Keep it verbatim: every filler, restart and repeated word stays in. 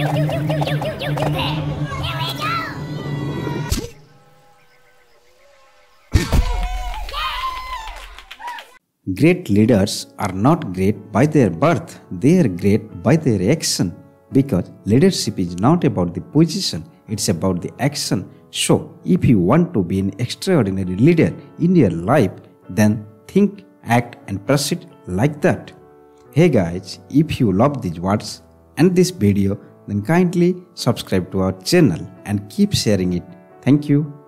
You, you, you, you, you, you, you, there. Here we go. Great leaders are not great by their birth, they are great by their action. Because leadership is not about the position, it's about the action. So, if you want to be an extraordinary leader in your life, then think, act and proceed like that. Hey guys, if you love these words and this video, then kindly subscribe to our channel and keep sharing it. Thank you.